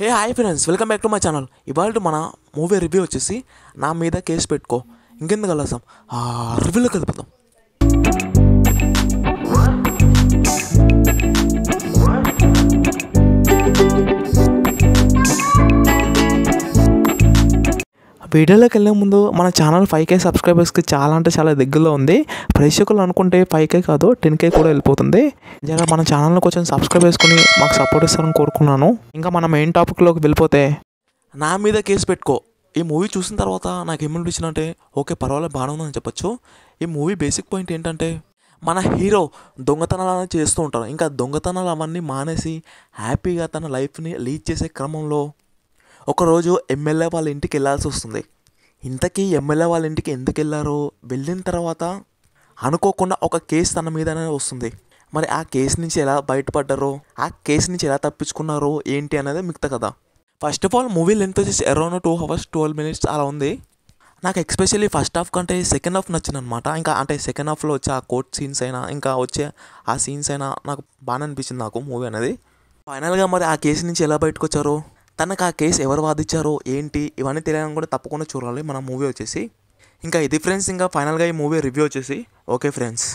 hey hi friends welcome back to my channel इवाल्ट मन movie review वच्चेसी ना मीद case पेट्टुको इंकेंदुकु आलस्यं रिव्यूलोकी वेल्लिपोदां వీడియోలోకి వెళ్ళే ముందు మన ఛానల్ 5k సబ్స్క్రైబర్స్ కి చాలా అంటే చాలా దగ్గరలో ఉంది ప్రేక్షకులు అనుకుంటే 5k కాదు 10k కూడా వెళ్ళిపోతుంది జనరల్ మన ఛానల్ ని కొంచెం సబ్స్క్రైబ్ చేసుకొని మాకు సపోర్ట్ ఇస్తారని కోరుకున్నాను ఇంకా మనం మెయిన్ టాపిక్ లోకి వెళ్ళిపోతే నా మీద కేసు పెట్టుకో ఈ మూవీ చూసిన తర్వాత నాకు ఏమనిపించిందంటే ఓకే పర్వాలేదు బానే ఉందని చెప్పొచ్చు ఈ మూవీ బేసిక్ పాయింట్ ఏంటంటే మన హీరో దొంగతనాలను చేస్తూ ఉంటారు ఇంకా దొంగతనాలు అవన్నీ మానేసి హ్యాపీగా తన లైఫ్ ని లీడ్ చేసే క్రమంలో ఒక రోజు ఎమ్మెల్యే వాళ్ళ ఇంటికి వెళ్ళాల్సి వస్తుంది ఇంతకీ ఎమ్మెల్యే వాళ్ళ ఇంటికి ఎందుకు వెళ్ళారో వెళ్ళిన తర్వాత అనుకోకుండా ఒక కేసు తన మీదనే వస్తుంది మరి ఆ కేసు నుంచి ఎలా బయటపడ్డారో ఆ కేసు నుంచి ఎలా తప్పించుకున్నారో ఏంటి అనేది మిగతా కదా first of all movie length వచ్చేసి అరౌండ్ 2 hours 12 minutes అలా ఉంది నాకు ఎస్పెషల్లీ ఫస్ట్ హాఫ్ కంటే సెకండ్ హాఫ్ నచ్చిందనమాట ఇంకా అంటే సెకండ్ హాఫ్లో వచ్చే ఆ కోర్ట్ సీన్స్ అయినా ఇంకా వచ్చే ఆ సీన్స్ అయినా నాకు బాగా అనిపించింది నాకు మూవీ అనేది ఫైనల్గా మరి ఆ కేసు నుంచి ఎలా బయటకు వచ్చారో తనకు ఆ కేసు ఎవరు వాదించారో ఏంటి ఇవన్నీ తెలియాలని కూడా తప్పకుండా చూడాలి మన మూవీ వచ్చేసి ఇంకా ఇది ఫ్రెండ్స్ ఇంకా ఫైనల్గా ఈ మూవీ రివ్యూ వచ్చేసి ఓకే ఫ్రెండ్స్